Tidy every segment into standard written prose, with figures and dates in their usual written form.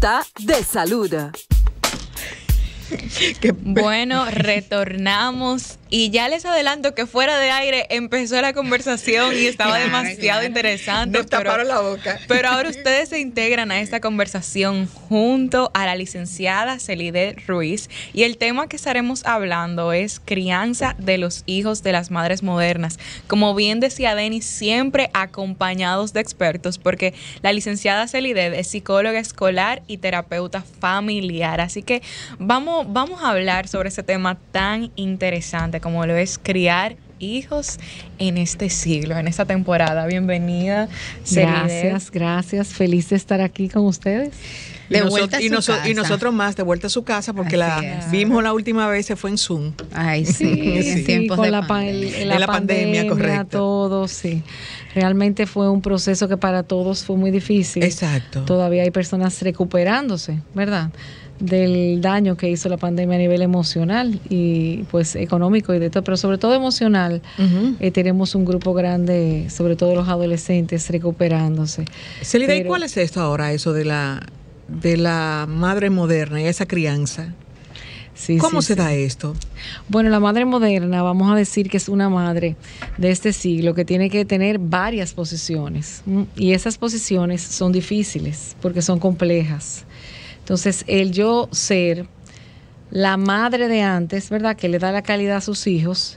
Pregunta de salud. Bueno, retornamos y ya les adelanto que fuera de aire empezó la conversación y estaba demasiado interesante. Nos taparon la boca. Pero ahora ustedes se integran a esta conversación junto a la licenciada Celide Ruiz y el tema que estaremos hablando es crianza de los hijos de las madres modernas. Como bien decía Denise, siempre acompañados de expertos porque la licenciada Celide es psicóloga escolar y terapeuta familiar. Así que vamos a hablar sobre ese tema tan interesante como lo es criar hijos en este siglo, en esta temporada. Bienvenida, Celidette. Gracias, gracias. Feliz de estar aquí con ustedes. Y nosotros más, de vuelta a su casa, porque vimos la última vez, se fue en Zoom. Ay, sí, sí. En tiempos de la pandemia, correcto. Todo, sí. Realmente fue un proceso que para todos fue muy difícil. Exacto. Todavía hay personas recuperándose, ¿verdad?, del daño que hizo la pandemia a nivel emocional y pues económico y de todo, pero sobre todo emocional. Tenemos un grupo grande, sobre todo los adolescentes, recuperándose. Celida, ¿y cuál es esto ahora, eso de la madre moderna y esa crianza? ¿Cómo se da esto? Bueno, la madre moderna, vamos a decir que es una madre de este siglo que tiene que tener varias posiciones, y esas posiciones son difíciles porque son complejas. Entonces, el yo ser la madre de antes, ¿verdad?, que le da la calidad a sus hijos,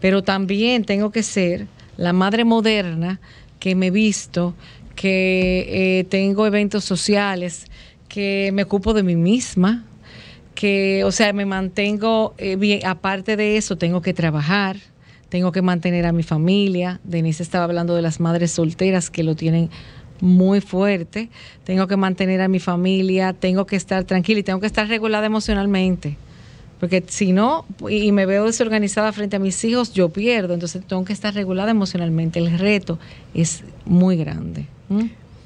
pero también tengo que ser la madre moderna que me visto, que tengo eventos sociales, que me ocupo de mí misma, que, o sea, me mantengo bien. Aparte de eso, tengo que trabajar, tengo que mantener a mi familia. Denise estaba hablando de las madres solteras que lo tienen muy fuerte. Tengo que mantener a mi familia, tengo que estar tranquila y tengo que estar regulada emocionalmente, porque si no, y me veo desorganizada frente a mis hijos, yo pierdo. Entonces tengo que estar regulada emocionalmente. El reto es muy grande.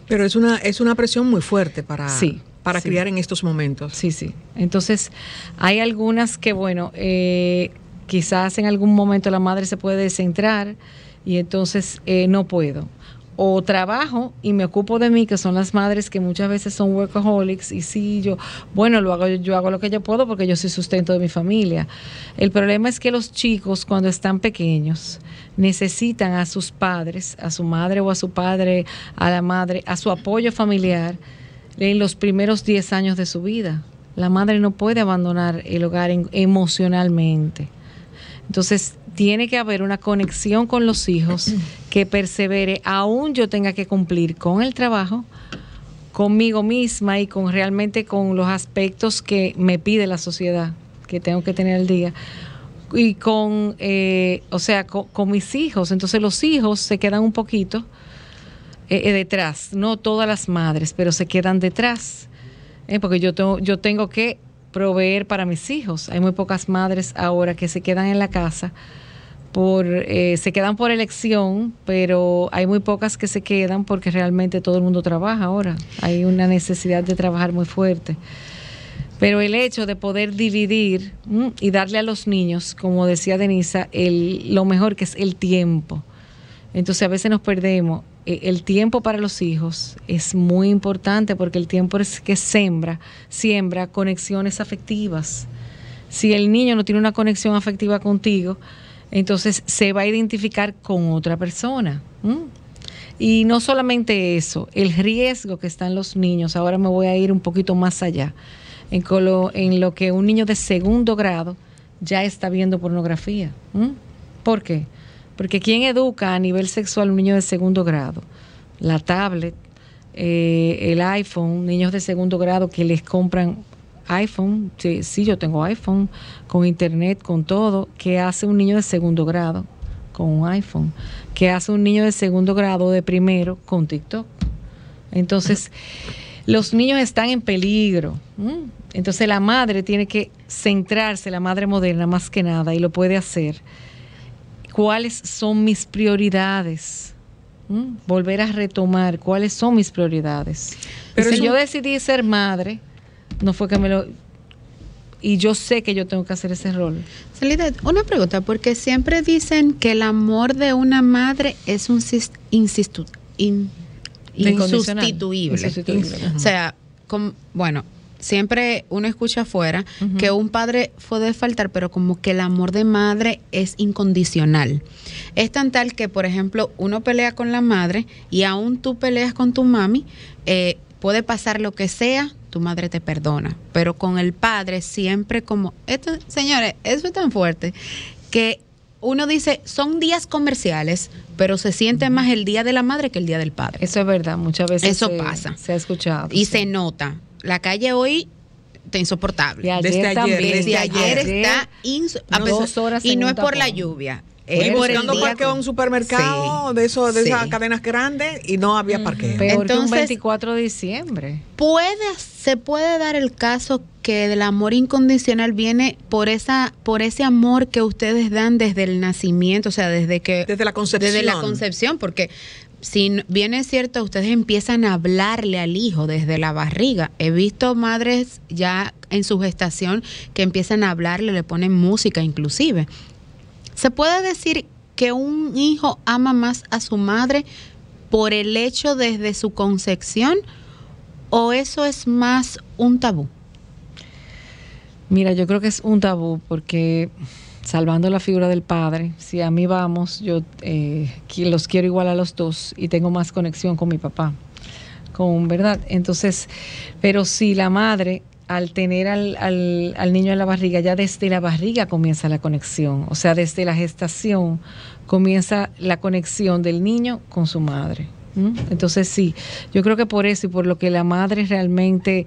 Pero es una presión muy fuerte para criar en estos momentos. Sí, sí. Entonces hay algunas que, bueno, quizás en algún momento la madre se puede descentrar y entonces no puedo. O trabajo y me ocupo de mí, que son las madres que muchas veces son workaholics, y sí, yo hago lo que yo puedo porque yo soy sustento de mi familia. El problema es que los chicos, cuando están pequeños, necesitan a sus padres, a su madre o a su padre, a la madre, a su apoyo familiar en los primeros 10 años de su vida. La madre no puede abandonar el hogar emocionalmente. Entonces, tiene que haber una conexión con los hijos que persevere, aún yo tenga que cumplir con el trabajo, conmigo misma y con realmente con los aspectos que me pide la sociedad, que tengo que tener al día, y con mis hijos. Entonces los hijos se quedan un poquito detrás, no todas las madres, pero se quedan detrás, porque yo tengo que proveer para mis hijos. Hay muy pocas madres ahora que se quedan en la casa. Se quedan por elección, pero hay muy pocas que se quedan porque realmente todo el mundo trabaja ahora. Hay una necesidad de trabajar muy fuerte. Pero el hecho de poder dividir y darle a los niños, como decía Denise, lo mejor que es el tiempo. Entonces a veces nos perdemos. El tiempo para los hijos es muy importante porque el tiempo es que siembra conexiones afectivas. Si el niño no tiene una conexión afectiva contigo, entonces se va a identificar con otra persona. Y no solamente eso, el riesgo que están los niños. Ahora me voy a ir un poquito más allá, en lo que un niño de segundo grado ya está viendo pornografía. ¿Por qué? Porque ¿quién educa a nivel sexual a un niño de segundo grado? La tablet, el iPhone, niños de segundo grado que les compran iPhone, sí, yo tengo iPhone, con internet, con todo. ¿Qué hace un niño de segundo grado con un iPhone? ¿Qué hace un niño de segundo grado, de primero, con TikTok? Entonces, los niños están en peligro. Entonces, la madre tiene que centrarse, la madre moderna más que nada, y lo puede hacer. ¿Cuáles son mis prioridades? Volver a retomar, ¿cuáles son mis prioridades? Pero si yo decidí ser madre, no fue que me lo... Y yo sé que yo tengo que hacer ese rol. Celidette, una pregunta, porque siempre dicen que el amor de una madre es insustituible. O sea, bueno, siempre uno escucha afuera que un padre puede faltar, pero como que el amor de madre es incondicional. Es tan tal que, por ejemplo, uno pelea con la madre y aún tú peleas con tu mami, puede pasar lo que sea, tu madre te perdona. Pero con el padre siempre como... Esto, señores, eso es tan fuerte que uno dice, son días comerciales, pero se siente más el día de la madre que el día del padre. Eso es verdad, muchas veces eso pasa. Se ha escuchado. Y se nota. La calle hoy está insoportable. Desde ayer está insoportable. Y no es por la lluvia. Buscando parqueo en un supermercado de esas cadenas grandes y no había parqueo. Peor que un 24 de diciembre. Se puede dar el caso que el amor incondicional viene por ese amor que ustedes dan desde el nacimiento, o sea, desde la concepción. Desde la concepción, porque si bien es cierto, ustedes empiezan a hablarle al hijo desde la barriga. He visto madres ya en su gestación que empiezan a hablarle, le ponen música inclusive. ¿Se puede decir que un hijo ama más a su madre por el hecho desde su concepción o eso es más un tabú? Mira, yo creo que es un tabú porque... salvando la figura del padre, si a mí vamos, yo los quiero igual a los dos y tengo más conexión con mi papá, ¿verdad? Entonces, pero si la madre, al tener al niño en la barriga, ya desde la barriga comienza la conexión, o sea, desde la gestación comienza la conexión del niño con su madre. Entonces sí, yo creo que por eso y por lo que la madre realmente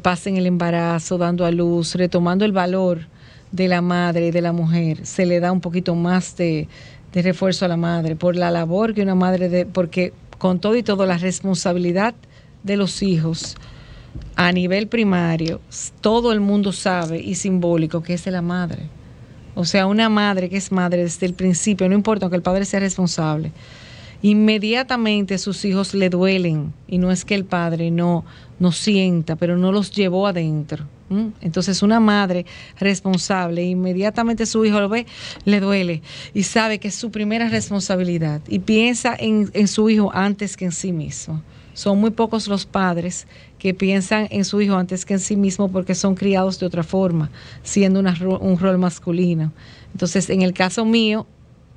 pasa en el embarazo, dando a luz, retomando el valor de la madre y de la mujer, se le da un poquito más de refuerzo a la madre, por la labor que una madre, porque con todo y todo la responsabilidad de los hijos a nivel primario, todo el mundo sabe y simbólico que es de la madre. O sea, una madre que es madre desde el principio, no importa que el padre sea responsable, inmediatamente sus hijos le duelen y no es que el padre no sienta, pero no los llevó adentro. Entonces una madre responsable, inmediatamente su hijo lo ve, le duele y sabe que es su primera responsabilidad y piensa en su hijo antes que en sí mismo. Son muy pocos los padres que piensan en su hijo antes que en sí mismo porque son criados de otra forma, siendo un rol masculino. Entonces en el caso mío,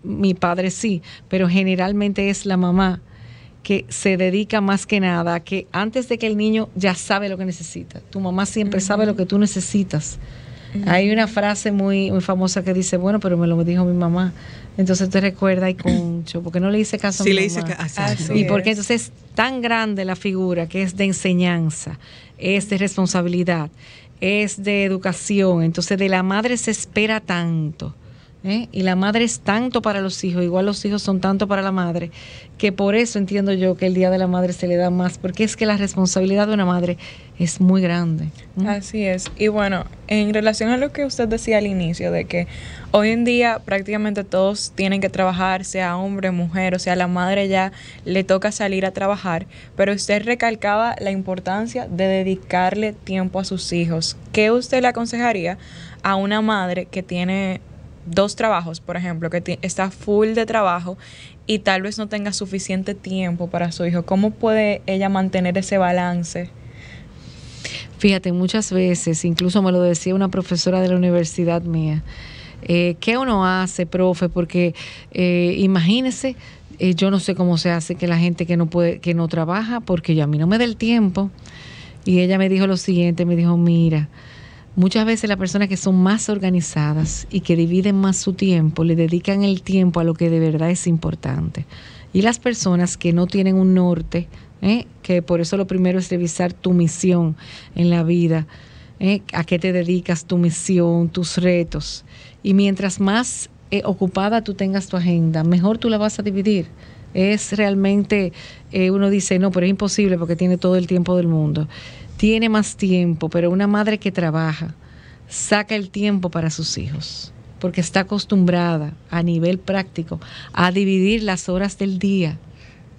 mi padre sí, pero generalmente es la mamá que se dedica más que nada a que antes de que el niño ya sabe lo que necesita. Tu mamá siempre sabe lo que tú necesitas. Hay una frase muy, muy famosa que dice, bueno, pero me lo dijo mi mamá. Entonces te recuerda, y concho, porque no le hice caso a mi mamá. Y porque entonces es tan grande la figura que es de enseñanza, es de responsabilidad, es de educación. Entonces de la madre se espera tanto. Y la madre es tanto para los hijos, igual los hijos son tanto para la madre, que por eso entiendo yo que el Día de la Madre se le da más, porque es que la responsabilidad de una madre es muy grande. Así es. Y bueno, en relación a lo que usted decía al inicio, de que hoy en día prácticamente todos tienen que trabajar, sea hombre, mujer, o sea, la madre ya le toca salir a trabajar, pero usted recalcaba la importancia de dedicarle tiempo a sus hijos. ¿Qué usted le aconsejaría a una madre que tiene dos trabajos, por ejemplo, que está full de trabajo y tal vez no tenga suficiente tiempo para su hijo? ¿Cómo puede ella mantener ese balance? Fíjate, muchas veces, incluso me lo decía una profesora de la universidad mía, ¿qué uno hace, profe? Porque imagínese, yo no sé cómo se hace que la gente que no trabaja, porque a mí no me da el tiempo. Y ella me dijo lo siguiente, me dijo, mira, muchas veces las personas que son más organizadas y que dividen más su tiempo, le dedican el tiempo a lo que de verdad es importante. Y las personas que no tienen un norte, que por eso lo primero es revisar tu misión en la vida, a qué te dedicas, tu misión, tus retos. Y mientras más ocupada tú tengas tu agenda, mejor tú la vas a dividir. Es realmente, uno dice, no, pero es imposible porque tiene todo el tiempo del mundo. Tiene más tiempo, pero una madre que trabaja saca el tiempo para sus hijos, porque está acostumbrada a nivel práctico a dividir las horas del día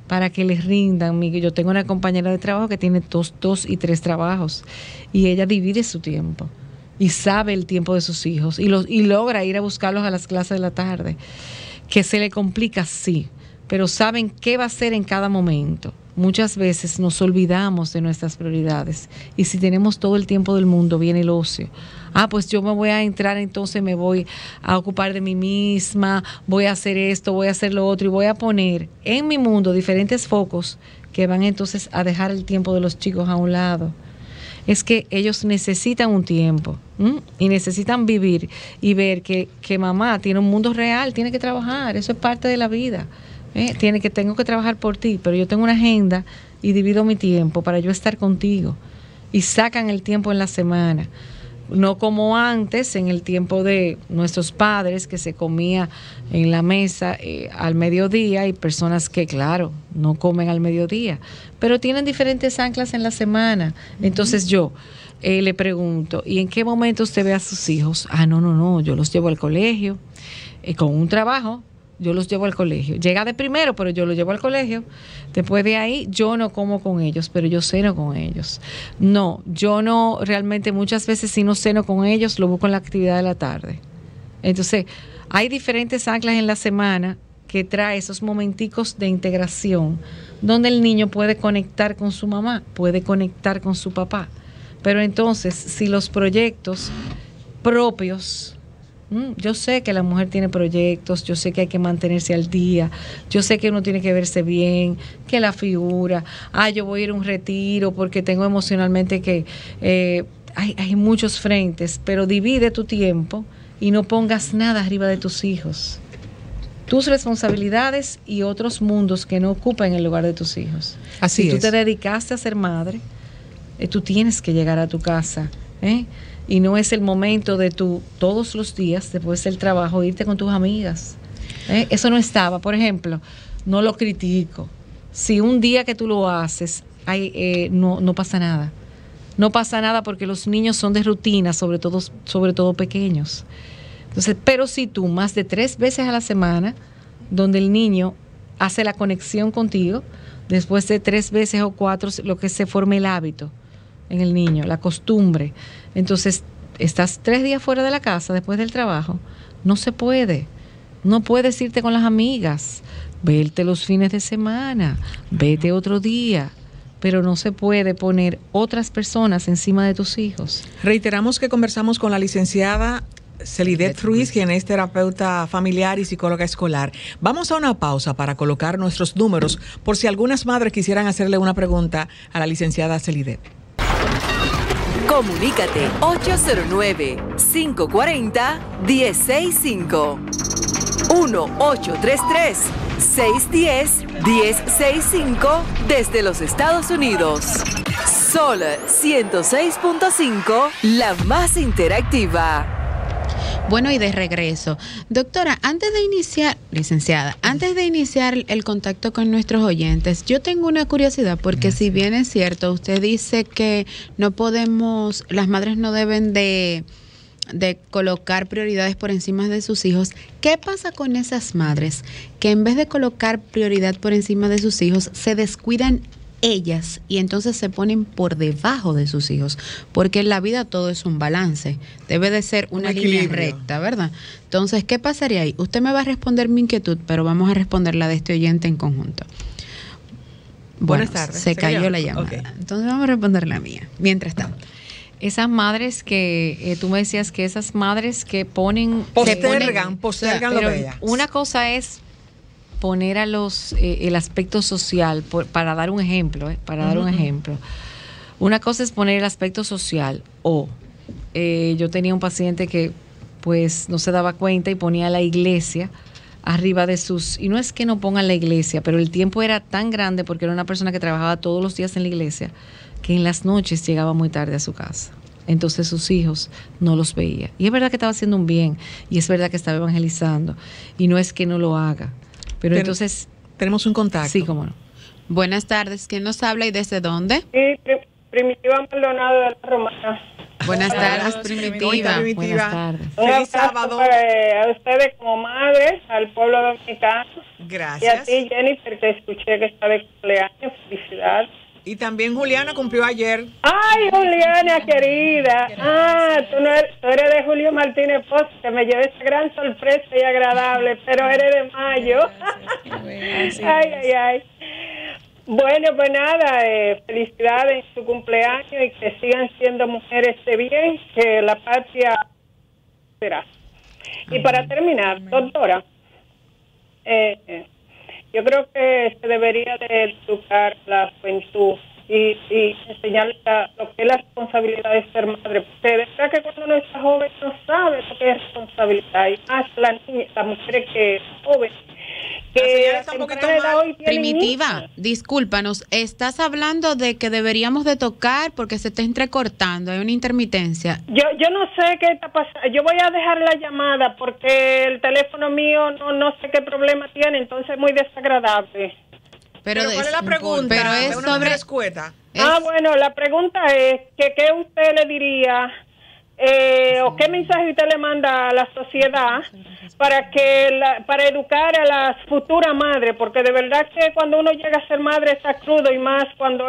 para que les rindan. Yo tengo una compañera de trabajo que tiene dos y tres trabajos y ella divide su tiempo y sabe el tiempo de sus hijos y logra ir a buscarlos a las clases de la tarde, que se le complica, sí, pero saben qué va a hacer en cada momento. muchas veces nos olvidamos de nuestras prioridades. Y si tenemos todo el tiempo del mundo, viene el ocio. Ah, pues yo me voy a entrar, entonces me voy a ocupar de mí misma, voy a hacer esto, voy a hacer lo otro, y voy a poner en mi mundo diferentes focos que van entonces a dejar el tiempo de los chicos a un lado. Es que ellos necesitan un tiempo, ¿m? Y necesitan vivir y ver que mamá tiene un mundo real, tiene que trabajar, eso es parte de la vida. Tengo que trabajar por ti, pero yo tengo una agenda y divido mi tiempo para yo estar contigo. Y sacan el tiempo en la semana. No como antes, en el tiempo de nuestros padres, que se comía en la mesa al mediodía, y personas que, claro, no comen al mediodía, pero tienen diferentes anclas en la semana. Entonces yo le pregunto, ¿y en qué momento usted ve a sus hijos? Ah, no, yo los llevo al colegio, con un trabajo. Yo los llevo al colegio. Llega de primero, pero yo los llevo al colegio. Después de ahí, yo no como con ellos, pero yo ceno con ellos. No, yo no, realmente muchas veces si no ceno con ellos, lo busco en la actividad de la tarde. Entonces, hay diferentes anclas en la semana que trae esos momenticos de integración, donde el niño puede conectar con su mamá, puede conectar con su papá. Pero entonces, si los proyectos propios... Yo sé que la mujer tiene proyectos, yo sé que hay que mantenerse al día, yo sé que uno tiene que verse bien, que la figura, yo voy a ir a un retiro porque tengo emocionalmente que... hay muchos frentes, pero divide tu tiempo y no pongas nada arriba de tus hijos. Tus responsabilidades y otros mundos que no ocupan el lugar de tus hijos. Así es. Si tú te dedicaste a ser madre, tú tienes que llegar a tu casa, y no es el momento de tu todos los días, después del trabajo, irte con tus amigas. Eso no estaba. Por ejemplo, no lo critico. Si un día que tú lo haces, no pasa nada. No pasa nada porque los niños son de rutina, sobre todo pequeños. Entonces, pero si tú más de 3 veces a la semana, donde el niño hace la conexión contigo, después de 3 veces o 4, lo que se forme el hábito en el niño, la costumbre. Entonces, estás 3 días fuera de la casa después del trabajo, no se puede. No puedes irte con las amigas, verte los fines de semana, vete otro día, pero no se puede poner otras personas encima de tus hijos. Reiteramos que conversamos con la licenciada Celidette Ruiz, quien es terapeuta familiar y psicóloga escolar. Vamos a una pausa para colocar nuestros números, por si algunas madres quisieran hacerle una pregunta a la licenciada Celidette. Comunícate 809-540-1065, 1-833-610-1065 desde los Estados Unidos. Sol 106.5, la más interactiva. Bueno, y de regreso. Doctora, licenciada, antes de iniciar el contacto con nuestros oyentes, yo tengo una curiosidad, porque si bien es cierto, usted dice que no podemos, las madres no deben de colocar prioridades por encima de sus hijos. ¿Qué pasa con esas madres que en vez de colocar prioridad por encima de sus hijos, se descuidan ellas y entonces se ponen por debajo de sus hijos? Porque en la vida todo es un balance, debe de ser una línea recta, ¿verdad? Entonces, ¿qué pasaría ahí? Usted me va a responder mi inquietud, pero vamos a responder la de este oyente en conjunto. Buenas tardes. Se cayó la llamada. Okay. Entonces vamos a responder la mía. Mientras tanto, esas madres que tú me decías que esas madres que postergan lo bello. Una cosa es poner a los el aspecto social, para dar un ejemplo, una cosa es poner el aspecto social, o yo tenía un paciente que pues no se daba cuenta y ponía la iglesia arriba de sus, y no es que no pongan la iglesia, pero el tiempo era tan grande porque era una persona que trabajaba todos los días en la iglesia, que en las noches llegaba muy tarde a su casa. Entonces sus hijos no los veía, y es verdad que estaba haciendo un bien, y es verdad que estaba evangelizando, y no es que no lo haga. Pero entonces... Tenemos un contacto. Sí, cómo no. Buenas tardes. ¿Quién nos habla y desde dónde? Sí, Primitiva Maldonado de la Romana. Buenas tardes, Primitiva. Buenas tardes. Un abrazo a ustedes como madres, al pueblo dominicano. Gracias. Y a ti, Jennifer, que escuché que está de cumpleaños. Felicidades. Y también Juliana cumplió ayer. ¡Ay, Juliana, querida! Ah, tú eres de Julio Martínez Post, que me llevé esa gran sorpresa y agradable, pero eres de mayo. Ay, ay, ay. Bueno, pues nada, felicidades en su cumpleaños y que sigan siendo mujeres de bien, que la patria será. Y para terminar, doctora, yo creo que se debería de educar la juventud y enseñarles lo que es la responsabilidad de ser madre. Porque de verdad que cuando uno está joven no sabe lo que es responsabilidad, y más las mujeres que jóvenes. Primitiva, discúlpanos, estás hablando de que deberíamos de tocar porque se está entrecortando, hay una intermitencia. Yo no sé qué está pasando, yo voy a dejar la llamada porque el teléfono mío no sé qué problema tiene, entonces es muy desagradable. Pero ¿cuál es la pregunta? Pero es sobre escueta. Bueno, la pregunta es que qué usted le diría o qué mensaje usted le manda a la sociedad para que para educar a las futuras madres, porque de verdad que cuando uno llega a ser madre está crudo, y más cuando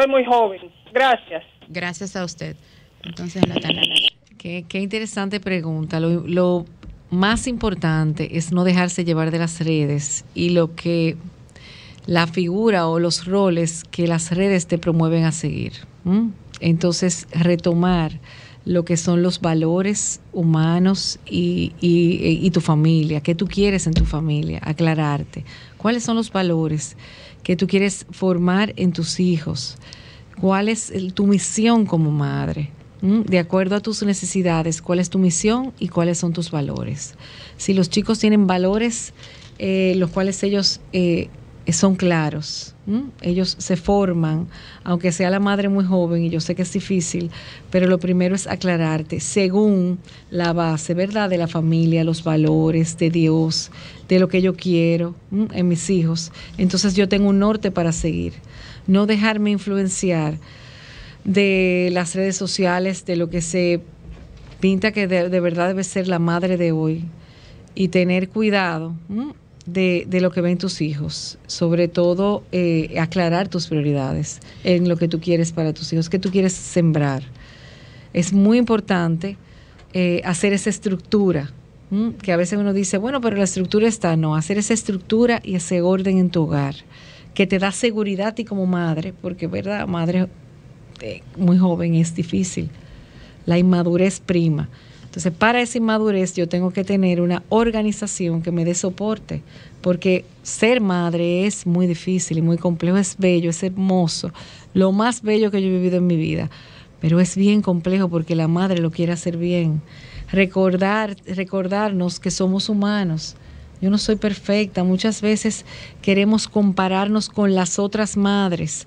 es muy joven. Gracias. Gracias a usted. Entonces, qué interesante pregunta. Lo más importante es no dejarse llevar de las redes y lo que la figura o los roles que las redes te promueven a seguir. Entonces, retomar lo que son los valores humanos y tu familia, qué tú quieres en tu familia, aclararte, cuáles son los valores que tú quieres formar en tus hijos, cuál es tu misión como madre, de acuerdo a tus necesidades, cuál es tu misión y cuáles son tus valores. Si los chicos tienen valores, los cuales ellos son claros, ellos se forman, aunque sea la madre muy joven, y yo sé que es difícil, pero lo primero es aclararte según la base, ¿verdad?, de la familia, los valores de Dios, de lo que yo quiero en mis hijos. Entonces yo tengo un norte para seguir, no dejarme influenciar de las redes sociales, de lo que se pinta que de verdad debe ser la madre de hoy, y tener cuidado de lo que ven tus hijos, sobre todo aclarar tus prioridades en lo que tú quieres para tus hijos, que tú quieres sembrar. Es muy importante hacer esa estructura, que a veces uno dice, bueno, pero la estructura está, no, hacer esa estructura y ese orden en tu hogar, que te da seguridad a ti como madre, porque, ¿verdad?, madre muy joven es difícil, la inmadurez prima. Entonces, para esa inmadurez yo tengo que tener una organización que me dé soporte, porque ser madre es muy difícil y muy complejo, es bello, es hermoso, lo más bello que yo he vivido en mi vida, pero es bien complejo porque la madre lo quiere hacer bien. Recordarnos que somos humanos. Yo no soy perfecta, muchas veces queremos compararnos con las otras madres.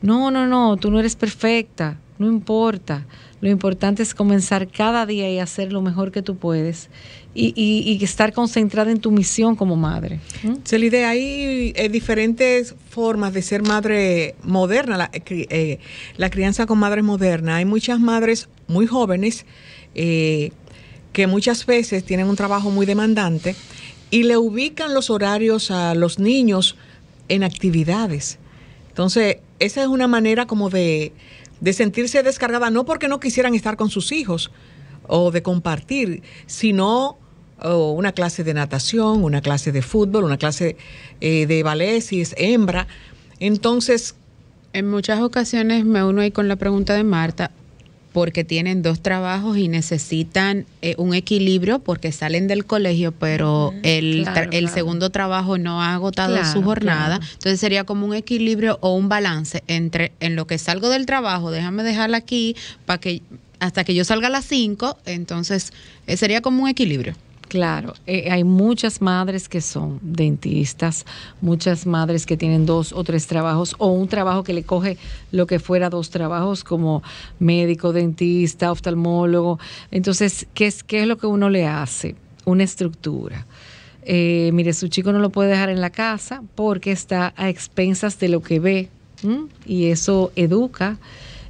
No, tú no eres perfecta, no importa. Lo importante es comenzar cada día y hacer lo mejor que tú puedes y estar concentrada en tu misión como madre. Celide, hay diferentes formas de ser madre moderna, la crianza con madres modernas. Hay muchas madres muy jóvenes que muchas veces tienen un trabajo muy demandante y le ubican los horarios a los niños en actividades. Entonces, esa es una manera como de sentirse descargada, no porque no quisieran estar con sus hijos o de compartir, sino una clase de natación, una clase de fútbol, una clase de ballet, si es hembra. Entonces, en muchas ocasiones me uno ahí con la pregunta de Marta, porque tienen dos trabajos y necesitan un equilibrio porque salen del colegio, pero el segundo trabajo no ha agotado su jornada. Claro. Entonces sería como un equilibrio o un balance entre en lo que salgo del trabajo, déjame dejarla aquí para que hasta que yo salga a las 5, entonces sería como un equilibrio. Claro, hay muchas madres que son dentistas, muchas madres que tienen 2 o 3 trabajos, o un trabajo que le coge lo que fuera 2 trabajos, como médico, dentista, oftalmólogo. Entonces, ¿qué es lo que uno le hace? Una estructura. Mire, su chico no lo puede dejar en la casa porque está a expensas de lo que ve, y eso educa.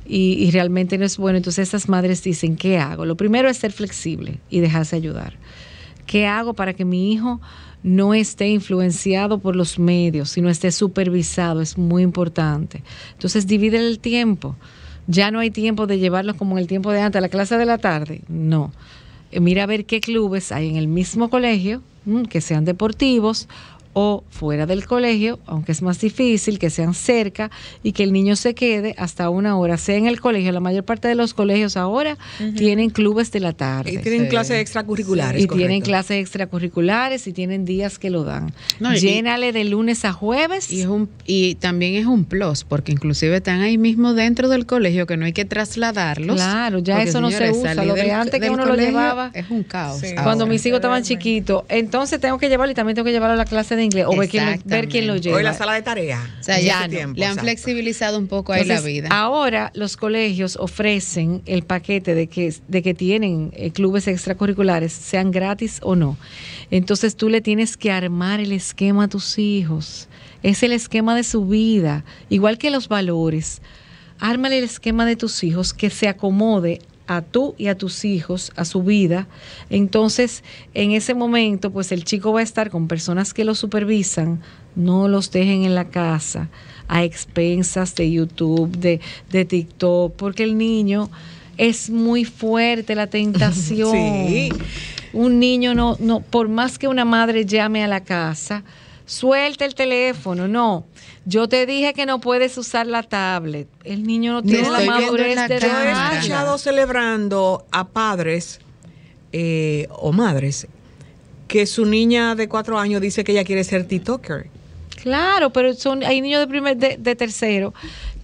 Y realmente no es bueno. Entonces, esas madres dicen, ¿qué hago? Lo primero es ser flexible y dejarse ayudar. ¿Qué hago para que mi hijo no esté influenciado por los medios, sino esté supervisado? Es muy importante. Entonces, divide el tiempo. Ya no hay tiempo de llevarlos como en el tiempo de antes, a la clase de la tarde. No. Mira a ver qué clubes hay en el mismo colegio, que sean deportivos, o fuera del colegio, aunque es más difícil, que sean cerca y que el niño se quede hasta una hora, sea en el colegio. La mayor parte de los colegios ahora tienen clubes de la tarde. Y tienen clases extracurriculares. Y tienen clases extracurriculares y tienen días que lo dan. No, llénale de lunes a jueves. Y, también es un plus, porque inclusive están ahí mismo dentro del colegio, que no hay que trasladarlos. Claro, ya porque, eso no se usa. Lo de antes que uno lo llevaba. Es un caos. Sí, cuando ahora, mis hijos estaban chiquitos, entonces tengo que llevarlo y también tengo que llevarlo a la clase de inglés, o ver quién lo lleva. O en la sala de tareas. O sea, ya no, le han flexibilizado un poco ahí. Entonces, la vida. Ahora los colegios ofrecen el paquete de que tienen clubes extracurriculares, sean gratis o no. Entonces tú le tienes que armar el esquema a tus hijos. Es el esquema de su vida, igual que los valores. Ármale el esquema de tus hijos que se acomode a tú y a tus hijos, a su vida. Entonces, en ese momento, pues el chico va a estar con personas que lo supervisan. No los dejen en la casa a expensas de YouTube, de TikTok, porque el niño es muy fuerte, la tentación. Sí. Un niño no, por más que una madre llame a la casa, suelta el teléfono, no. Yo te dije que no puedes usar la tablet. El niño no tiene la madurez de la cara. Yo he escuchado celebrando a padres o madres que su niña de 4 años dice que ella quiere ser TikToker. Claro, pero hay niños de tercero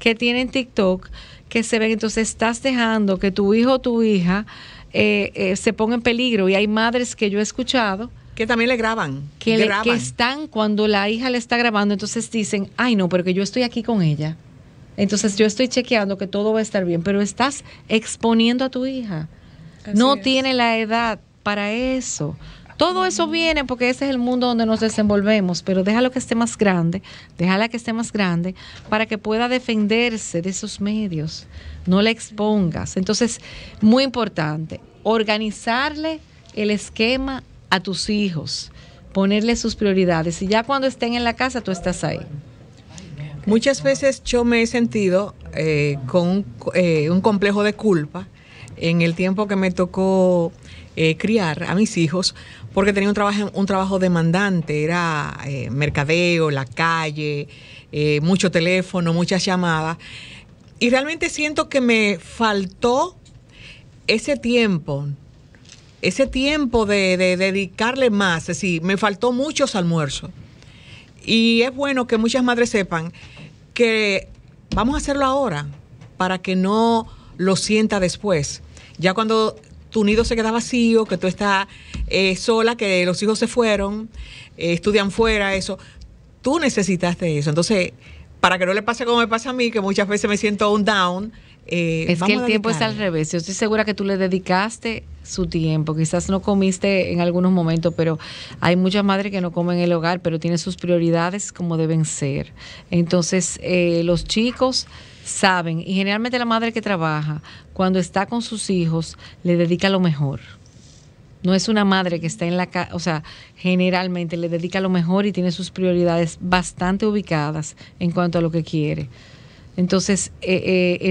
que tienen TikTok, que se ven. Entonces estás dejando que tu hijo o tu hija se ponga en peligro. Y hay madres que yo he escuchado que también le graban. Que están, cuando la hija le está grabando, entonces dicen, ay no, pero que yo estoy aquí con ella. Entonces yo estoy chequeando que todo va a estar bien, pero estás exponiendo a tu hija. Así no es. Tiene la edad para eso. Todo eso viene porque ese es el mundo donde nos desenvolvemos, pero déjalo que esté más grande, déjala que esté más grande para que pueda defenderse de esos medios. No la expongas. Entonces, muy importante, organizarle el esquema a tus hijos, ponerle sus prioridades, y ya cuando estén en la casa tú estás ahí. Muchas veces yo me he sentido con un complejo de culpa en el tiempo que me tocó criar a mis hijos, porque tenía un trabajo demandante, era mercadeo, la calle, mucho teléfono, muchas llamadas, y realmente siento que me faltó ese tiempo de dedicarle más. Es decir, me faltó muchos almuerzos. Y es bueno que muchas madres sepan que vamos a hacerlo ahora para que no lo sienta después. Ya cuando tu nido se queda vacío, que tú estás sola, que los hijos se fueron, estudian fuera, eso. Tú necesitaste eso. Entonces, para que no le pase como me pasa a mí, que muchas veces me siento un down. Es que el tiempo es al revés. Yo estoy segura que tú le dedicaste su tiempo, quizás no comiste en algunos momentos, pero hay muchas madres que no comen en el hogar, pero tienen sus prioridades como deben ser. Entonces los chicos saben, y generalmente la madre que trabaja, cuando está con sus hijos, le dedica lo mejor. No es una madre que está en la casa, o sea, generalmente le dedica lo mejor y tiene sus prioridades bastante ubicadas en cuanto a lo que quiere. Entonces,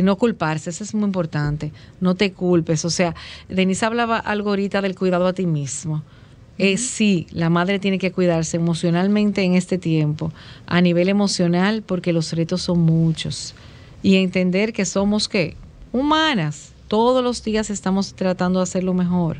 no culparse, eso es muy importante. No te culpes. O sea, Denise hablaba algo ahorita del cuidado a ti mismo. Sí, la madre tiene que cuidarse emocionalmente en este tiempo, a nivel emocional, porque los retos son muchos. Y entender que somos, ¿qué? Humanas. Todos los días estamos tratando de hacer lo mejor.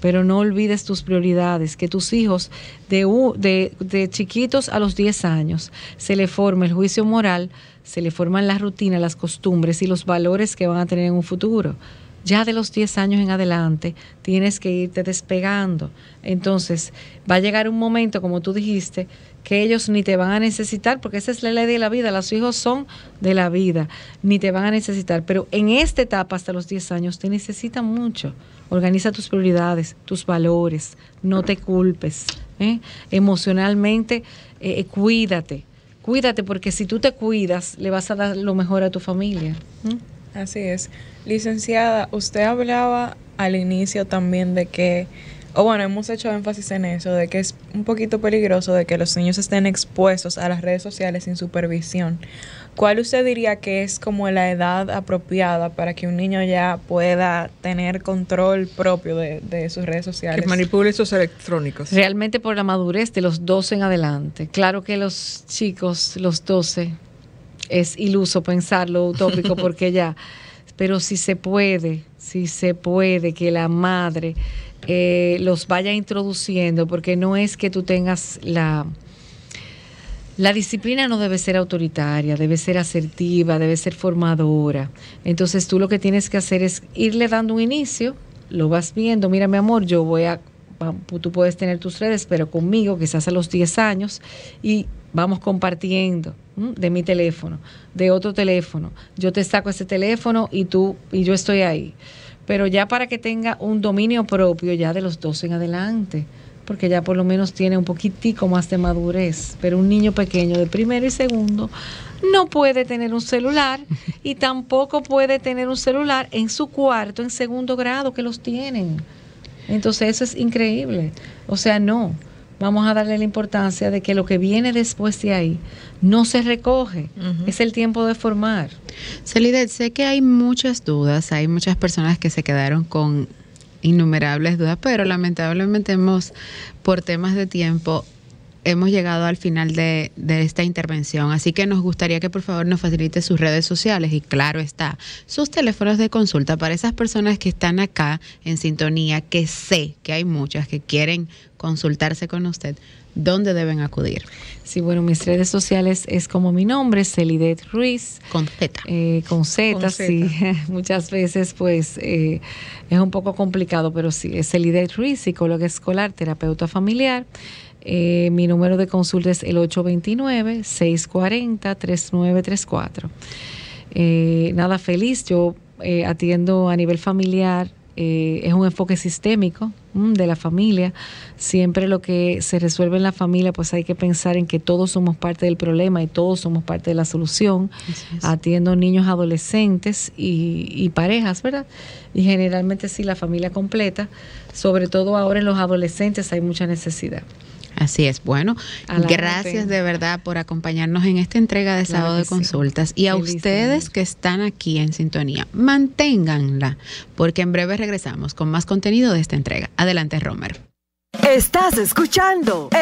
Pero no olvides tus prioridades, que tus hijos de chiquitos a los 10 años se le forme el juicio moral, se le forman las rutinas, las costumbres y los valores que van a tener en un futuro. Ya de los 10 años en adelante tienes que irte despegando. Entonces va a llegar un momento, como tú dijiste, que ellos ni te van a necesitar, porque esa es la ley de la vida, los hijos son de la vida, ni te van a necesitar. Pero en esta etapa, hasta los 10 años, te necesitan mucho. Organiza tus prioridades, tus valores, no te culpes. Emocionalmente, cuídate. Cuídate, porque si tú te cuidas, le vas a dar lo mejor a tu familia. Así es. Licenciada, usted hablaba al inicio también de que o bueno, hemos hecho énfasis en eso, de que es un poquito peligroso de que los niños estén expuestos a las redes sociales sin supervisión. ¿Cuál usted diría que es como la edad apropiada para que un niño ya pueda tener control propio de sus redes sociales? Que manipule esos electrónicos. Realmente por la madurez de los 12 en adelante. Claro que los chicos, los 12, es iluso pensarlo, utópico, porque ya... Pero si se puede que la madre los vaya introduciendo, porque no es que tú tengas la disciplina, no debe ser autoritaria, debe ser asertiva, debe ser formadora. Entonces tú lo que tienes que hacer es irle dando un inicio, lo vas viendo, mira mi amor, tú puedes tener tus redes, pero conmigo quizás a los 10 años y vamos compartiendo de mi teléfono, de otro teléfono. Yo te saco ese teléfono y yo estoy ahí. Pero ya para que tenga un dominio propio ya de los 12 en adelante, porque ya por lo menos tiene un poquitico más de madurez. Pero un niño pequeño de primero y segundo no puede tener un celular y tampoco puede tener un celular en su cuarto en segundo grado, que los tienen. Entonces eso es increíble. O sea, no. Vamos a darle la importancia de que lo que viene después de ahí no se recoge. Uh-huh. Es el tiempo de formar. Celidette, sé que hay muchas dudas, hay muchas personas que se quedaron con innumerables dudas, pero lamentablemente por temas de tiempo, hemos llegado al final de esta intervención. Así que nos gustaría que por favor nos facilite sus redes sociales y claro está, sus teléfonos de consulta para esas personas que están acá en sintonía, que sé que hay muchas que quieren consultarse con usted, ¿dónde deben acudir? Sí, bueno, mis redes sociales es como mi nombre, Celidette Ruiz. Con Z. Con Z, sí. Muchas veces, pues, es un poco complicado, pero sí, es Celidette Ruiz, psicóloga escolar, terapeuta familiar. Mi número de consulta es el 829-640-3934. Nada, feliz, yo atiendo a nivel familiar. Es un enfoque sistémico de la familia. Siempre lo que se resuelve en la familia, pues hay que pensar en que todos somos parte del problema y todos somos parte de la solución. Atiendo niños, adolescentes y parejas, ¿verdad? Y generalmente sí, la familia completa. Sobre todo ahora en los adolescentes hay mucha necesidad. Así es. Bueno, gracias de verdad por acompañarnos en esta entrega de Sábado de Consultas. Y a ustedes que están aquí en sintonía, manténganla, porque en breve regresamos con más contenido de esta entrega. Adelante, Romer. Estás escuchando el